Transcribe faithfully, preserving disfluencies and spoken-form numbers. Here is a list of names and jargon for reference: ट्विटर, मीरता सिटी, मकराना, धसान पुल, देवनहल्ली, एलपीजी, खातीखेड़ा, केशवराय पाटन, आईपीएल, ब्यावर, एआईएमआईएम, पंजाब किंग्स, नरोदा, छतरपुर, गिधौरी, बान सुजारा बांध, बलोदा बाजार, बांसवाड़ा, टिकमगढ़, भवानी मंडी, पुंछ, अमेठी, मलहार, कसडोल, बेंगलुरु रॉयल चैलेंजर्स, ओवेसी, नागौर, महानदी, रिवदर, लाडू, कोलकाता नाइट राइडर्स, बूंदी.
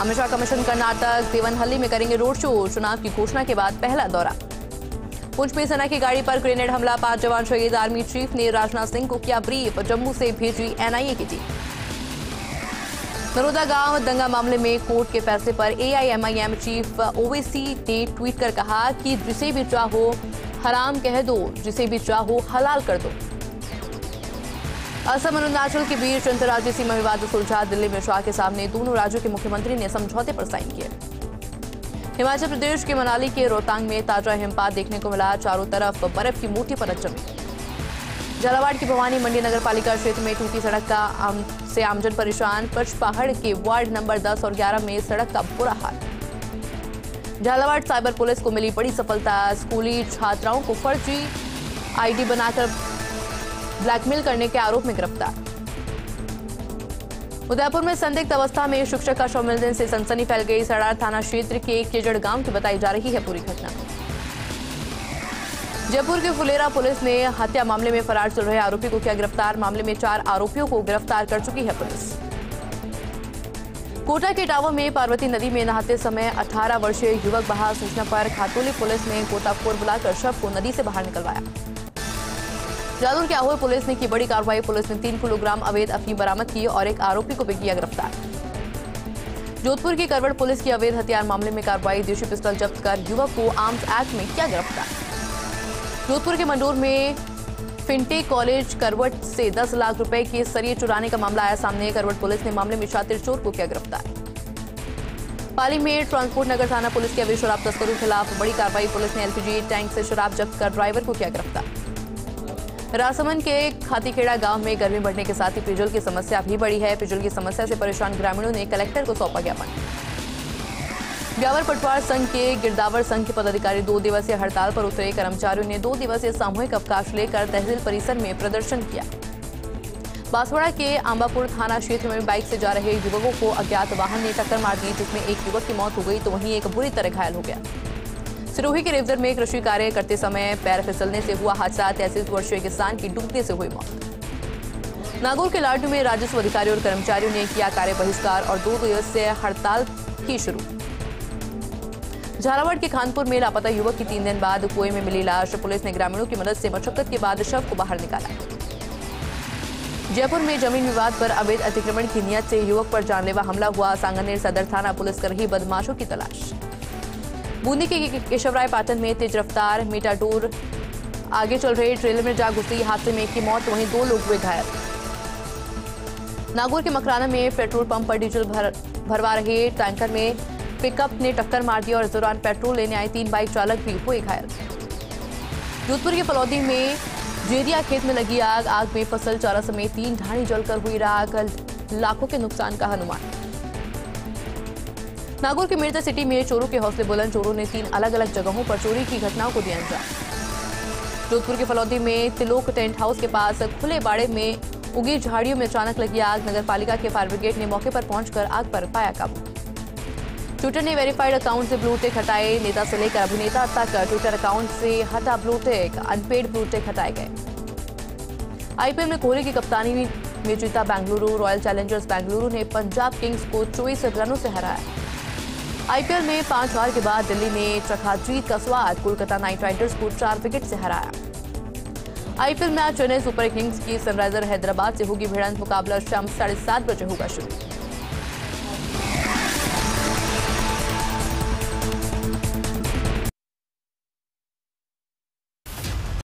Amit Shah commission Karnataka देवनहल्ली में करेंगे road show, चुनाव की घोषणा के बाद पहला दौरा। पुंछ में सेना की गाड़ी पर ग्रेनेड हमला, पांच जवान शहीद। आर्मी चीफ ने राजनाथ सिंह को किया ब्रीफ, जम्मू से भेजी एनआईए की टीम। नरोदा गांव दंगा मामले में कोर्ट के फैसले पर एआईएमआईएम चीफ ओवेसी ने ट्वीट कर कहा कि जिसे भी चाहो हराम कह दो, जिसे भी चाहो हलाल कर दो। असम अरुणाचल के बीच अंतर्राज्यीय सीमा विवाद सुलझा, दिल्ली में शाह के सामने दोनों राज्यों के मुख्यमंत्री ने समझौते पर साइन किए। हिमाचल प्रदेश के मनाली के रोहतांग में ताजा हिमपात देखने को मिला, चारों तरफ बर्फ की मोटी परत जमी। झालावाड़ की भवानी मंडी नगर पालिका क्षेत्र में टूटी सड़क का आम, से आमजन परेशान, पच पहाड़ के वार्ड नंबर दस और ग्यारह में सड़क का बुरा हाल। झालावाड़ साइबर पुलिस को मिली बड़ी सफलता, स्कूली छात्राओं को फर्जी आईडी बनाकर ब्लैकमेल करने के आरोप में गिरफ्तार। उदयपुर में संदिग्ध अवस्था में शिक्षक का शव मिलने से सनसनी फैल गई, सड़ार थाना क्षेत्र के केजड़ गांव की बताई जा रही है पूरी घटना। जयपुर के फुलेरा पुलिस ने हत्या मामले में फरार चल रहे आरोपी को किया गिरफ्तार, मामले में चार आरोपियों को गिरफ्तार कर चुकी है पुलिस। कोटा के टावर में पार्वती नदी में नहाते समय अठारह वर्षीय युवक बहा, सूचना पर खातोली पुलिस ने गोताखोर बुलाकर शव को नदी से बाहर निकलवाया। जालौर के आहोर पुलिस ने की बड़ी कार्रवाई, पुलिस ने तीन किलोग्राम अवैध अफीम बरामद की और एक आरोपी को भी किया गिरफ्तार। जोधपुर की करवड़ पुलिस की अवैध हथियार मामले में कार्रवाई, देशी पिस्टल जब्त कर युवक को आर्म्स एक्ट में किया गिरफ्तार। जोधपुर के मंडोर में फिनटेक कॉलेज करवट से दस लाख रुपए के सरिये चुराने का मामला आया सामने, करवट पुलिस ने मामले में शातिर चोर को किया गिरफ्तार। पाली में ट्रांसपोर्ट नगर थाना पुलिस के अवैध शराब तस्करों के खिलाफ बड़ी कार्रवाई, पुलिस ने एलपीजी टैंक से शराब जब्त कर ड्राइवर को किया गिरफ्तार। राजसमंद के खातीखेड़ा गांव में गर्मी बढ़ने के साथ ही पेयजल की समस्या भी बढ़ी है, पेयजल की समस्या से परेशान ग्रामीणों ने कलेक्टर को सौंपा ज्ञापन। ब्यावर पटवार संघ के गिरदावर संघ के पदाधिकारी दो दिवसीय हड़ताल पर उतरे, कर्मचारियों ने दो दिवसीय सामूहिक अवकाश लेकर तहसील परिसर में प्रदर्शन किया। बांसवाड़ा के आंबापुर थाना क्षेत्र में बाइक से जा रहे युवकों को अज्ञात वाहन ने टक्कर मार दी, जिसमें एक युवक की मौत हो गई तो वहीं एक बुरी तरह घायल हो गया। सिरोही के रिवदर में कृषि कार्य करते समय पैर फिसलने से हुआ हादसा, तैंतीस वर्षीय किसान की डूबने से हुई मौत। नागौर के लाडू में राजस्व अधिकारियों और कर्मचारियों ने किया कार्य बहिष्कार और दो दिवसीय हड़ताल की शुरू। झालावाड़ के खानपुर में लापता युवक की तीन दिन बाद कुएं में मिली लाश, पुलिस ने ग्रामीणों की मदद से मशक्कत के बाद शव को बाहर निकाला। जयपुर में जमीन विवाद पर अवैध अतिक्रमण की नियत से युवक पर जानलेवा हमला हुआ, सांगानेर सदर थाना पुलिस कर रही बदमाशों की तलाश। बूंदी के केशवराय पाटन में तेज रफ्तार मेटाडोर आगे चल रहे ट्रेलर में जा घुसी, हादसे में एक की मौत वहीं दो लोग हुए घायल। नागौर के मकराना में पेट्रोल पंप पर डीजल भरवा रहे टैंकर में पिकअप ने टक्कर मार दी और इस दौरान पेट्रोल लेने आए तीन बाइक चालक भी हुए घायल। जोधपुर के फलौदी में जेरिया खेत में लगी आग, आग में फसल चारा समेत तीन ढाणी जलकर हुई राख, लाखों के नुकसान का अनुमान। नागौर के मीरता सिटी में चोरों के हौसले बुलंद, चोरों ने तीन अलग अलग जगहों पर चोरी की घटनाओं को दिया अंजाम। जोधपुर के फलौदी में तिलोक टेंट हाउस के पास खुले बाड़े में उगी झाड़ियों में अचानक लगी आग, नगरपालिका के फायर ब्रिगेड ने मौके पर पहुंचकर आग पर पाया काबू। ट्विटर ने वेरीफाइड अकाउंट से ब्लू टिक हटाए, नेता से लेकर अभिनेता तक ट्विटर अकाउंट से हटा blue tick, unpaid blue tick हटाए गए। आईपीएल में कोहली की कप्तानी में जीता बेंगलुरु रॉयल चैलेंजर्स, बेंगलुरु ने पंजाब किंग्स को चौबीस रनों से हराया। आईपीएल में पांच हार के बाद दिल्ली ने चखा जीत का स्वाद, कोलकाता नाइट राइडर्स को चार विकेट से हराया। आईपीएल match Chennai super Kings की सनराइजर हैदराबाद से होगी भिड़ंत, मुकाबला शाम साढ़े सात बजे होगा शुरू।